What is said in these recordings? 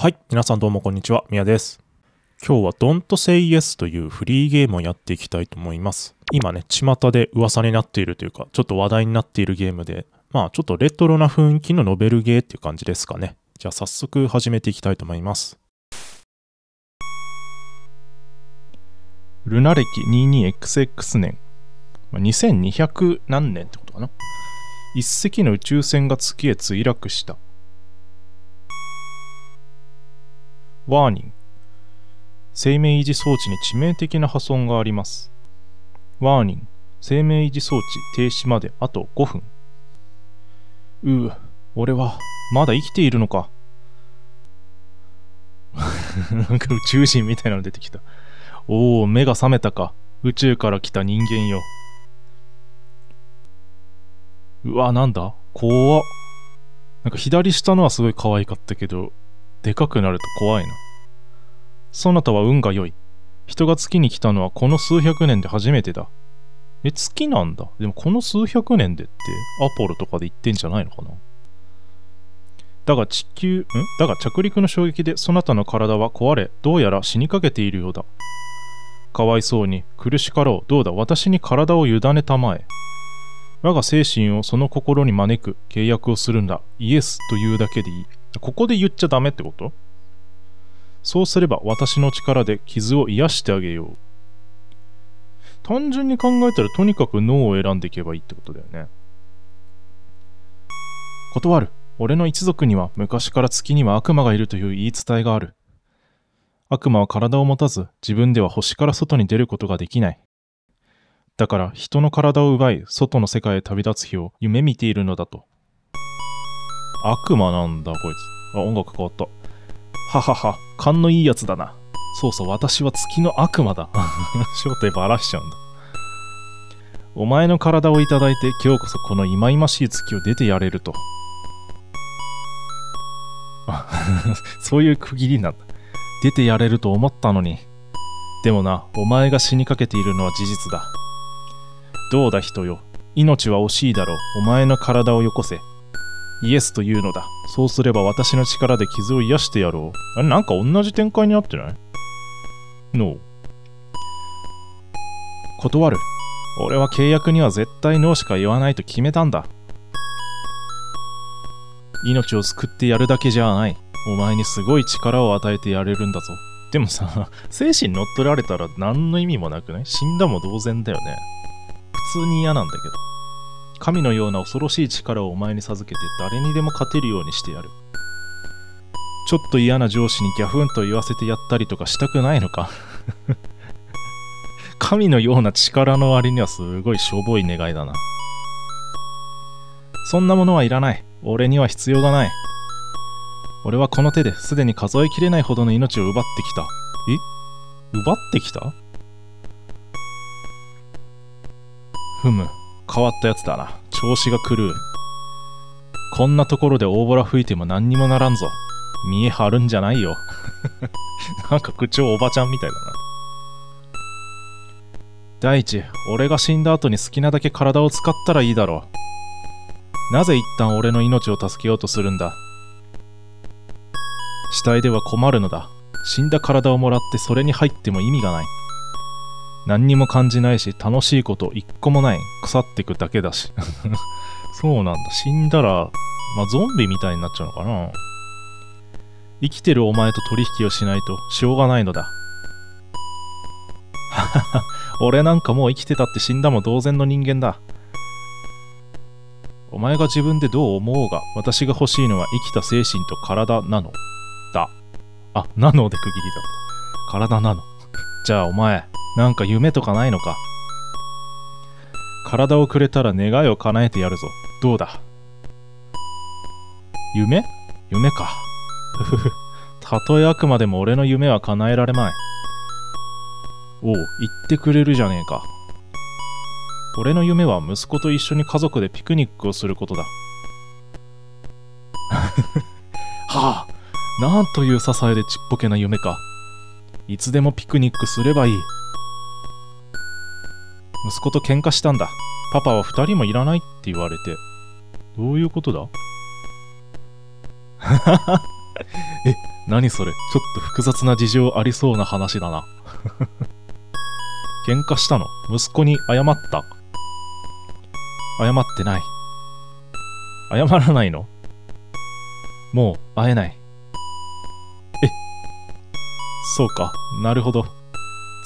はい、皆さんどうもこんにちは、みやです。今日は Don't Say Yes というフリーゲームをやっていきたいと思います。今ね、巷で噂になっているというか、ちょっと話題になっているゲームで、ちょっとレトロな雰囲気のノベルゲーっていう感じですかね。じゃあ早速始めていきたいと思います。ルナ歴 22XX 年。2200何年ってことかな。一隻の宇宙船が月へ墜落した。ワーニング。生命維持装置に致命的な破損があります。ワーニング。生命維持装置停止まであと5分。俺はまだ生きているのか。なんか宇宙人みたいなの出てきた。おお、目が覚めたか。宇宙から来た人間よ。うわ、なんだ？怖っ。なんか左下のはすごい可愛かったけど、でかくなると怖いな。そなたは運が良い。人が月に来たのはこの数百年で初めてだ。月なんだ。でもこの数百年でってアポロとかで言ってんじゃないのかな。だが着陸の衝撃でそなたの体は壊れ、どうやら死にかけているようだ。かわいそうに、苦しかろう。どうだ、私に体を委ねたまえ。我が精神をその心に招く契約をするんだ。イエスというだけでいい。ここで言っちゃダメってこと？そうすれば私の力で傷を癒してあげよう。単純に考えたらとにかく脳を選んでいけばいいってことだよね。断る。俺の一族には昔から月には悪魔がいるという言い伝えがある。悪魔は体を持たず、自分では星から外に出ることができない。だから人の体を奪い、外の世界へ旅立つ日を夢見ているのだと。悪魔なんだ、こいつ。あ、音楽変わった。ははは、勘のいいやつだな。そうそう、私は月の悪魔だ。正体ばらしちゃうんだ。お前の体をいただいて、今日こそこの忌々しい月を出てやれると。そういう区切りなんだ。出てやれると思ったのに。でもな、お前が死にかけているのは事実だ。どうだ、人よ。命は惜しいだろう。お前の体をよこせ。イエスというのだ。そうすれば私の力で傷を癒してやろう。あれ、なんか同じ展開になってない？ノー。断る。俺は契約には絶対ノーしか言わないと決めたんだ。命を救ってやるだけじゃない。お前にすごい力を与えてやれるんだぞ。でもさ、精神乗っ取られたら何の意味もなくね？死んだも同然だよね。普通に嫌なんだけど。神のような恐ろしい力をお前に授けて誰にでも勝てるようにしてやる。ちょっと嫌な上司にギャフンと言わせてやったりとかしたくないのか。神のような力の割にはすごいしょぼい願いだな。そんなものはいらない。俺には必要がない。俺はこの手ですでに数えきれないほどの命を奪ってきた。え？奪ってきた？ふむ。変わったやつだな。調子が狂う。こんなところで大ボラ吹いても何にもならんぞ。見え張るんじゃないよ。なんか口調おばちゃんみたいだな。第一、俺が死んだ後に好きなだけ体を使ったらいいだろう。なぜ一旦俺の命を助けようとするんだ。死体では困るのだ。死んだ体をもらってそれに入っても意味がない。何にも感じないし、楽しいこと一個もない。腐ってくだけだし。そうなんだ。死んだら、ゾンビみたいになっちゃうのかな。生きてるお前と取引をしないとしょうがないのだ。俺なんかもう生きてたって死んだも同然の人間だ。お前が自分でどう思おうが、私が欲しいのは生きた精神と体なのだ。あ、なので区切りだった。体なの。じゃあお前。なんか夢とかないのか。体をくれたら願いを叶えてやるぞ。どうだ。夢か。たとえあくまでも俺の夢は叶えられまい。おう、言ってくれるじゃねえか。俺の夢は息子と一緒に家族でピクニックをすることだ。はあ、なんという些細でちっぽけな夢か。いつでもピクニックすればいい。息子と喧嘩したんだ。パパは2人もいらないって言われて。どういうことだ？え、何それ、ちょっと複雑な事情ありそうな話だな。喧嘩したの？息子に謝った？謝ってない。謝らないの？もう会えない。え、そうか、なるほど。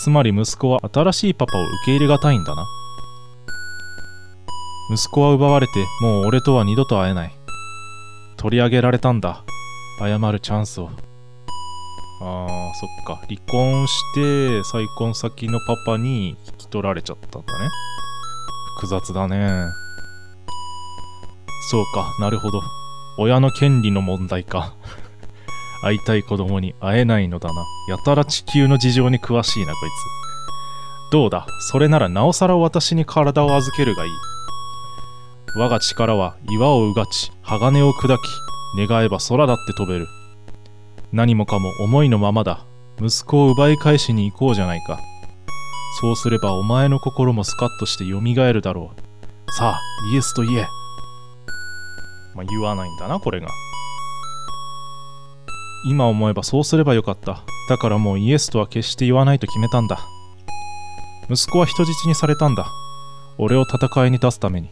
つまり息子は新しいパパを受け入れがたいんだな。息子は奪われて、もう俺とは二度と会えない。取り上げられたんだ、謝るチャンスを。あー、そっか、離婚して再婚先のパパに引き取られちゃったんだね。複雑だね。そうか、なるほど。親の権利の問題か。会いたい子供に会えないのだな。やたら地球の事情に詳しいな、こいつ。どうだ、それならなおさら私に体を預けるがいい。我が力は岩をうがち、鋼を砕き、願えば空だって飛べる。何もかも思いのままだ。息子を奪い返しに行こうじゃないか。そうすればお前の心もスカッとして蘇るだろう。さあ、イエスと言え。まあ、言わないんだな、これが。今思えばそうすればよかった。だからもうイエスとは決して言わないと決めたんだ。息子は人質にされたんだ。俺を戦いに出すために。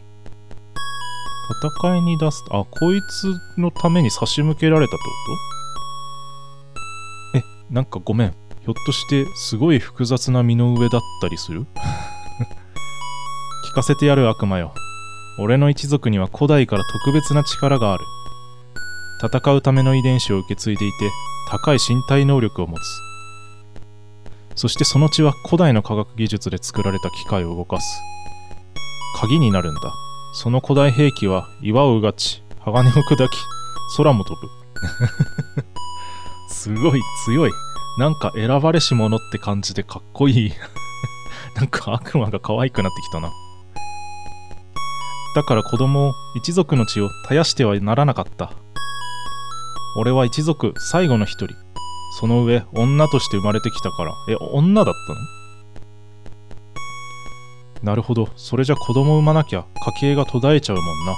戦いに出す、あ、こいつのために差し向けられたってこと？え、なんかごめん。ひょっとしてすごい複雑な身の上だったりする？聞かせてやる、悪魔よ。俺の一族には古代から特別な力がある。戦うための遺伝子を受け継いでいて、高い身体能力を持つ。そしてその血は古代の科学技術で作られた機械を動かす。鍵になるんだ。その古代兵器は岩をうがち、鋼を砕き、空も飛ぶ。すごい強い。なんか選ばれし者って感じでかっこいい。なんか悪魔が可愛くなってきたな。だから子供を、一族の血を絶やしてはならなかった。俺は一族最後の一人。その上、女として生まれてきたから。え、女だったの？なるほど、それじゃ子供産まなきゃ家計が途絶えちゃうもんな。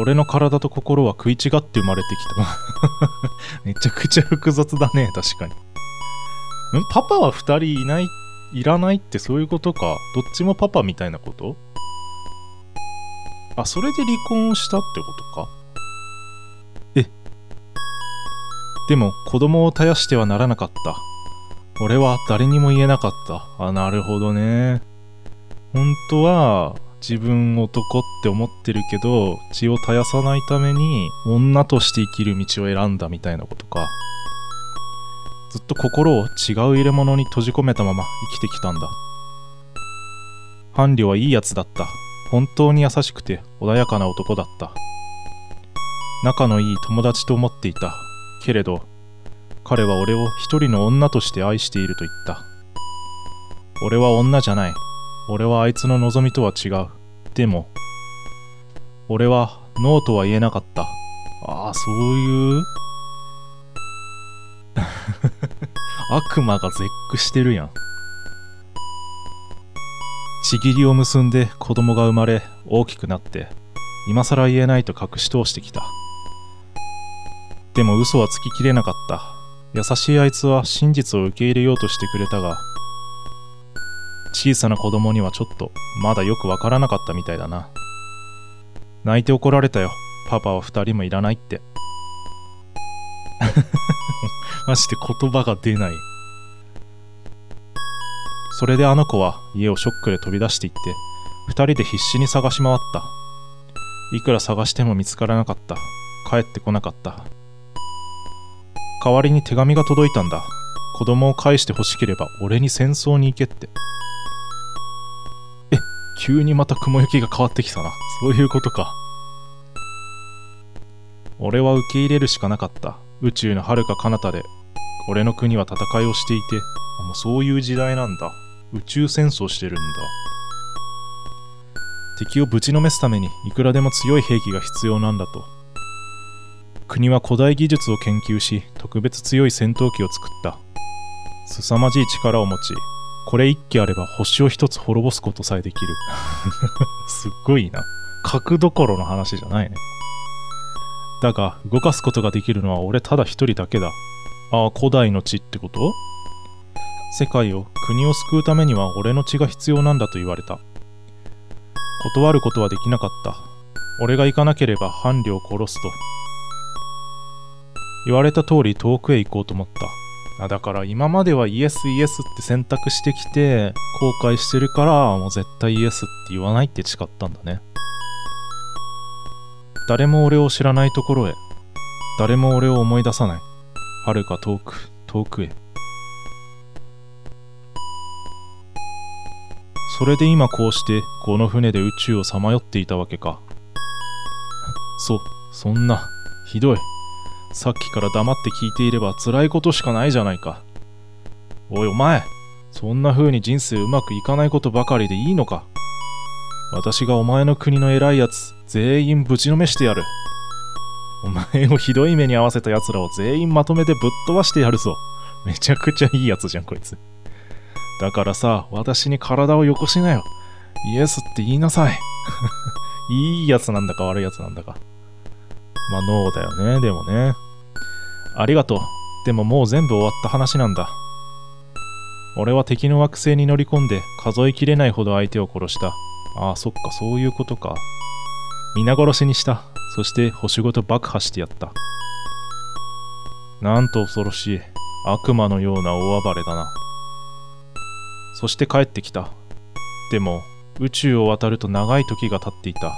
俺の体と心は食い違って生まれてきた。めちゃくちゃ複雑だね、確かに。ん？パパは2人いない、いらないってそういうことか。どっちもパパみたいなこと？あ、それで離婚したってことか。え、でも子供を絶やしてはならなかった。俺は誰にも言えなかった。あ、なるほどね。本当は自分男って思ってるけど、血を絶やさないために女として生きる道を選んだみたいなことか。ずっと心を違う入れ物に閉じ込めたまま生きてきたんだ。伴侶はいいやつだった。本当に優しくて穏やかな男だった。仲のいい友達と思っていた。けれど、彼は俺を一人の女として愛していると言った。俺は女じゃない。俺はあいつの望みとは違う。でも、俺はノーとは言えなかった。ああ、そういう悪魔が絶句してるやん。ちぎりを結んで子供が生まれ、大きくなって、今更言えないと隠し通してきた。でも嘘はつききれなかった。優しいあいつは真実を受け入れようとしてくれたが、小さな子供にはちょっとまだよくわからなかったみたいだな。泣いて怒られたよ。パパは2人もいらないって。まして言葉が出ない。それであの子は家をショックで飛び出していって、2人で必死に探し回った。いくら探しても見つからなかった。帰ってこなかった。代わりに手紙が届いたんだ。子供を返して欲しければ俺に戦争に行けって。え、急にまた雲行きが変わってきたな。そういうことか。俺は受け入れるしかなかった。宇宙の遥か彼方で、俺の国は戦いをしていて、もうそういう時代なんだ。宇宙戦争してるんだ。敵をぶちのめすためにいくらでも強い兵器が必要なんだと。国は古代技術を研究し、特別強い戦闘機を作った。凄まじい力を持ち、これ一機あれば星を一つ滅ぼすことさえできる。すっごいな。核どころの話じゃないね。だが動かすことができるのは俺ただ一人だけだ。ああ、古代の血ってこと？世界を、国を救うためには俺の血が必要なんだと言われた。断ることはできなかった。俺が行かなければ伴侶を殺すと。言われた通り遠くへ行こうと思った。だから今まではイエスイエスって選択してきて後悔してるから、もう絶対イエスって言わないって誓ったんだね。誰も俺を知らないところへ。誰も俺を思い出さない。遥か遠く、遠くへ。それで今こうしてこの船で宇宙をさまよっていたわけか。そんな、ひどい。さっきから黙って聞いていれば辛いことしかないじゃないか。おいお前、そんな風に人生うまくいかないことばかりでいいのか。私がお前の国の偉いやつ全員ぶちのめしてやる。お前をひどい目に遭わせたやつらを全員まとめてぶっ飛ばしてやるぞ。めちゃくちゃいいやつじゃんこいつ。だからさ、私に体をよこしなよ。イエスって言いなさい。いいやつなんだか悪いやつなんだか。まあノーだよね、でもね。ありがとう。でももう全部終わった話なんだ。俺は敵の惑星に乗り込んで数えきれないほど相手を殺した。ああ、そっか、そういうことか。皆殺しにした。そして星ごと爆破してやった。なんと恐ろしい。悪魔のような大暴れだな。そして帰ってきた。でも宇宙を渡ると長い時が経っていた。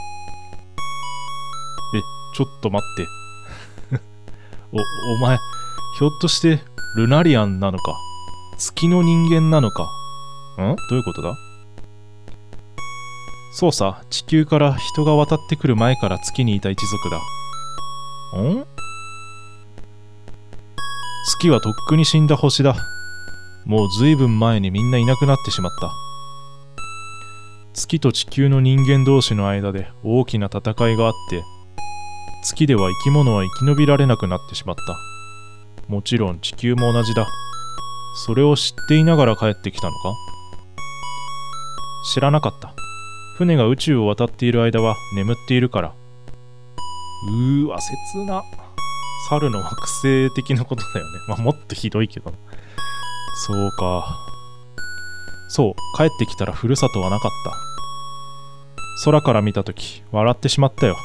ちょっと待って。お前、ひょっとして、ルナリアンなのか、月の人間なのか。ん？どういうことだ？そうさ、地球から人が渡ってくる前から月にいた一族だ。ん？月はとっくに死んだ星だ。もうずいぶん前にみんないなくなってしまった。月と地球の人間同士の間で大きな戦いがあって、月では生き物は生き延びられなくなってしまった。もちろん地球も同じだ。それを知っていながら帰ってきたのか？知らなかった。船が宇宙を渡っている間は眠っているから。うーわ、切な。猿の惑星的なことだよね。まあ、もっとひどいけど。そうか。そう、帰ってきたらふるさとはなかった。空から見たとき、笑ってしまったよ。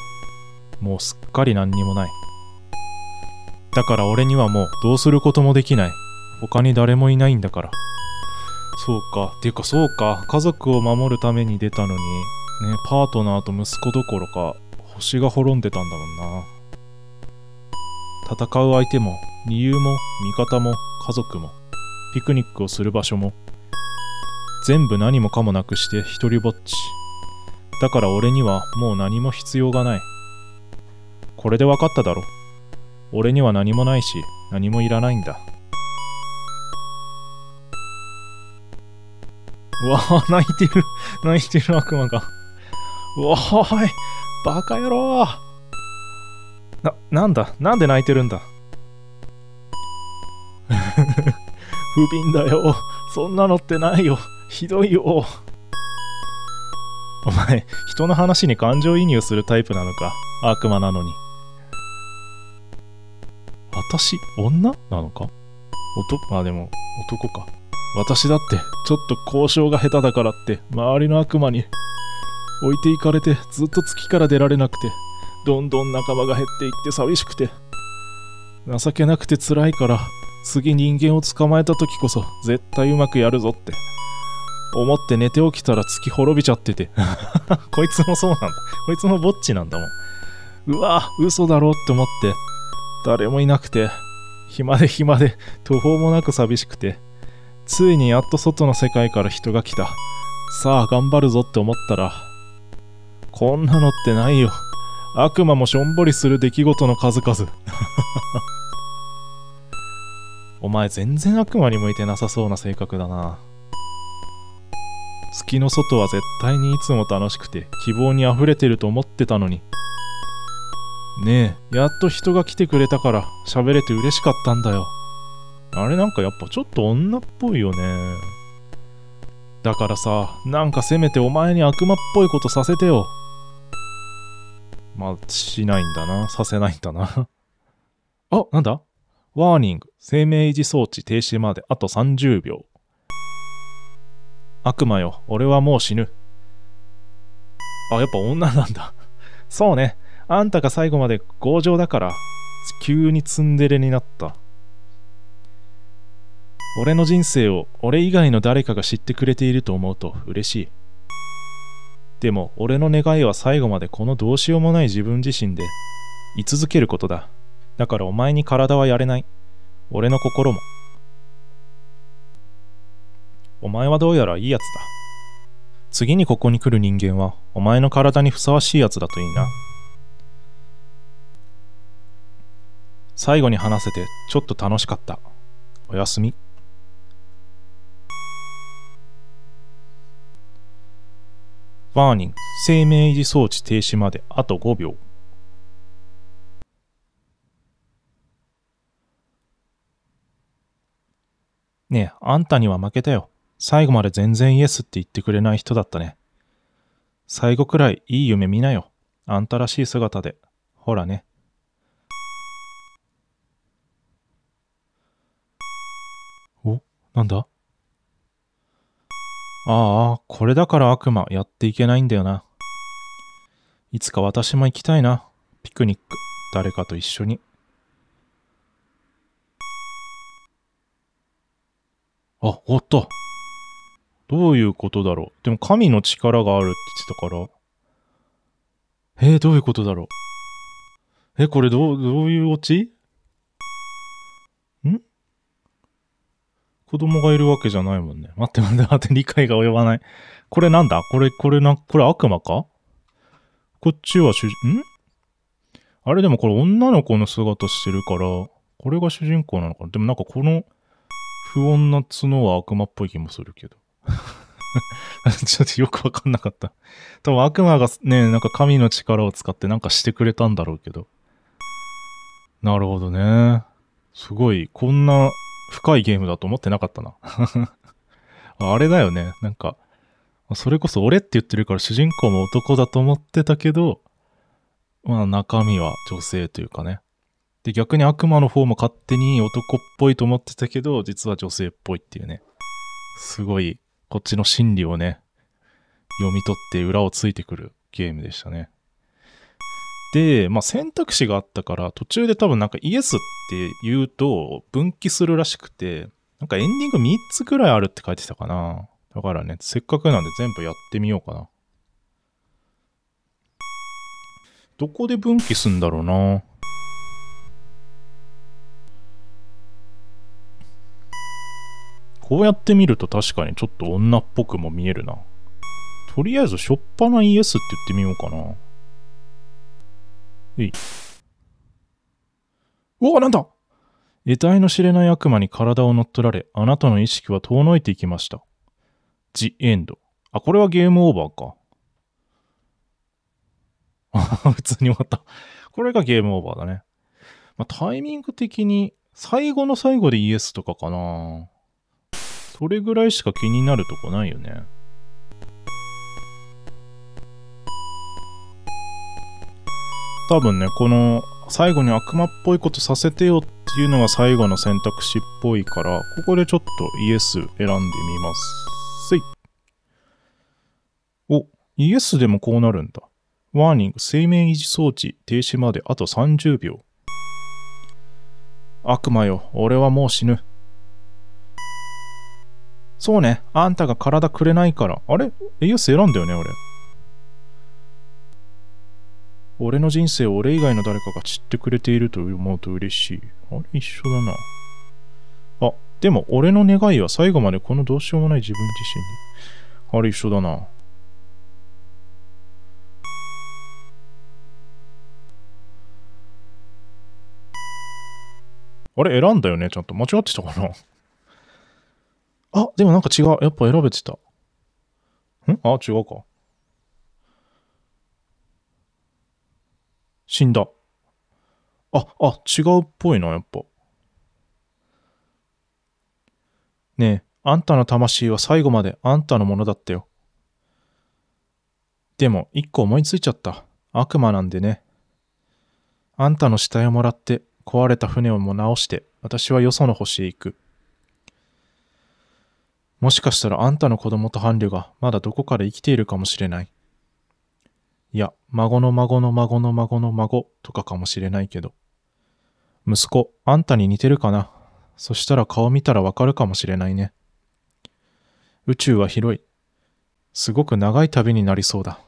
もうすっかり何にもない。だから俺にはもうどうすることもできない。他に誰もいないんだから。そうか。ていうかそうか。家族を守るために出たのに、ね、パートナーと息子どころか、星が滅んでたんだもんな。戦う相手も、理由も、味方も、家族も、ピクニックをする場所も、全部何もかもなくして一人ぼっち。だから俺にはもう何も必要がない。これで分かっただろ。俺には何もないし、何もいらないんだ。うわぁ、泣いてる。泣いてる悪魔が。うわぁ、はい。バカ野郎。なんだなんで泣いてるんだ。不憫だよ。そんなのってないよ。ひどいよ。お前、人の話に感情移入するタイプなのか。悪魔なのに。私、女なのか？まあでも、男か。私だって、ちょっと交渉が下手だからって、周りの悪魔に置いていかれて、ずっと月から出られなくて、どんどん仲間が減っていって寂しくて、情けなくて辛いから、次人間を捕まえた時こそ、絶対うまくやるぞって、思って寝て起きたら月滅びちゃってて。こいつもそうなんだ。こいつもぼっちなんだもん。うわぁ、嘘だろって思って、誰もいなくて、暇で、途方もなく寂しくて、ついにやっと外の世界から人が来た。さあ、頑張るぞって思ったら、こんなのってないよ。悪魔もしょんぼりする出来事の数々。お前、全然悪魔に向いてなさそうな性格だな。月の外は絶対にいつも楽しくて、希望に溢れてると思ってたのに。ねえ、やっと人が来てくれたから喋れて嬉しかったんだよ。あれなんかやっぱちょっと女っぽいよね。だからさ、なんかせめてお前に悪魔っぽいことさせてよ。まあ、しないんだな。させないんだな。あ、なんだ？ワーニング。生命維持装置停止まであと30秒。悪魔よ、俺はもう死ぬ。あ、やっぱ女なんだ。そうね。あんたが最後まで強情だから、急にツンデレになった。俺の人生を俺以外の誰かが知ってくれていると思うと嬉しい。でも俺の願いは最後までこのどうしようもない自分自身で居続けることだ。だからお前に体はやれない。俺の心も。お前はどうやらいいやつだ。次にここに来る人間はお前の体にふさわしいやつだといいな。最後に話せてちょっと楽しかった。おやすみ。ワーニング、生命維持装置停止まであと5秒。ねえ、あんたには負けたよ。最後まで全然イエスって言ってくれない人だったね。最後くらいいい夢見なよ。あんたらしい姿で。ほらね。お、なんだ？ああ、これだから悪魔やっていけないんだよな。いつか私も行きたいな。ピクニック、誰かと一緒に。あ、終わった。どういうことだろう。でも神の力があるって言ってたから。どういうことだろう。これどういうオチ？ん？子供がいるわけじゃないもんね。待って、理解が及ばない。これなんだ？これ悪魔か？こっちはあれでもこれ女の子の姿してるから、これが主人公なのかな？でもなんかこの不穏な角は悪魔っぽい気もするけど。ちょっとよくわかんなかった。多分悪魔がね、なんか神の力を使ってなんかしてくれたんだろうけど。なるほどね。すごい、こんな、深いゲームだと思ってなかったな。あれだよね。なんか、それこそ俺って言ってるから主人公も男だと思ってたけど、まあ中身は女性というかね。で、逆に悪魔の方も勝手に男っぽいと思ってたけど、実は女性っぽいっていうね。すごい、こっちの心理をね、読み取って裏をついてくるゲームでしたね。で、まあ、選択肢があったから途中で多分なんかイエスって言うと分岐するらしくて、なんかエンディング3つくらいあるって書いてたかな。だからね、せっかくなんで全部やってみようかな。どこで分岐すんだろうな。こうやって見ると確かにちょっと女っぽくも見えるな。とりあえずしょっぱなイエスって言ってみようかな。うわ、なんだ！得体の知れない悪魔に体を乗っ取られ、あなたの意識は遠のいていきました。The End。あ、これはゲームオーバーか。あ、普通に終わった。これがゲームオーバーだね。まあ、タイミング的に、最後の最後でイエスとかかな。それぐらいしか気になるとこないよね。多分ね、この最後に悪魔っぽいことさせてよっていうのが最後の選択肢っぽいから、ここでちょっとイエス選んでみます。せい。お、イエスでもこうなるんだ。ワーニング、生命維持装置停止まであと30秒。悪魔よ、俺はもう死ぬ。そうね、あんたが体くれないから。あれ？イエス選んだよね、俺。俺の人生を俺以外の誰かが知ってくれていると思うと嬉しい。あれ一緒だな。あ、でも俺の願いは最後までこのどうしようもない自分自身に。あれ一緒だな。あれ選んだよね、ちゃんと。間違ってたかな。あ、でもなんか違う。やっぱ選べてた。あ、違うか。死んだ。あ、違うっぽいな、やっぱ。ねえ、あんたの魂は最後まであんたのものだったよ。でも、一個思いついちゃった。悪魔なんでね。あんたの死体をもらって壊れた船をも直して私はよその星へ行く。もしかしたらあんたの子供と伴侶がまだどこかで生きているかもしれない。いや、孫の孫の孫の孫の孫とかかもしれないけど。息子、あんたに似てるかな。そしたら顔見たらわかるかもしれないね。宇宙は広い。すごく長い旅になりそうだ。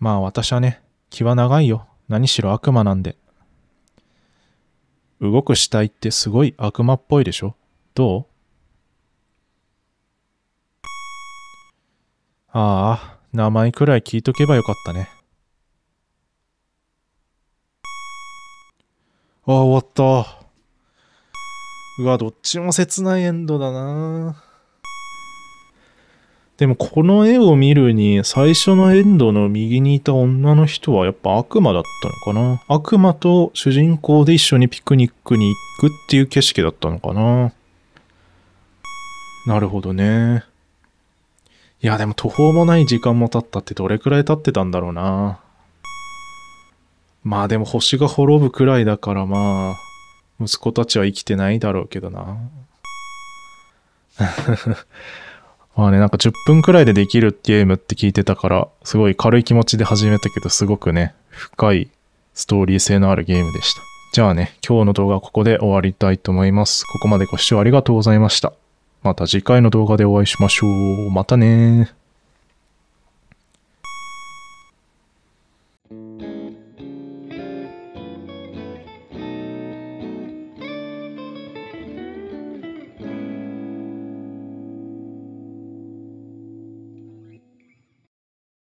まあ私はね、気は長いよ。何しろ悪魔なんで。動く死体ってすごい悪魔っぽいでしょ。どう？ああ、名前くらい聞いとけばよかったね。ああ、終わった。うわ、どっちも切ないエンドだな。でもこの絵を見るに、最初のエンドの右にいた女の人はやっぱ悪魔だったのかな。悪魔と主人公で一緒にピクニックに行くっていう景色だったのかな。なるほどね。いやでも途方もない時間も経ったってどれくらい経ってたんだろうな。まあでも星が滅ぶくらいだからまあ、息子たちは生きてないだろうけどな。まあね、なんか10分くらいでできるゲームって聞いてたから、すごい軽い気持ちで始めたけど、すごくね、深いストーリー性のあるゲームでした。じゃあね、今日の動画はここで終わりたいと思います。ここまでご視聴ありがとうございました。また次回の動画でお会いしましょう。またねー。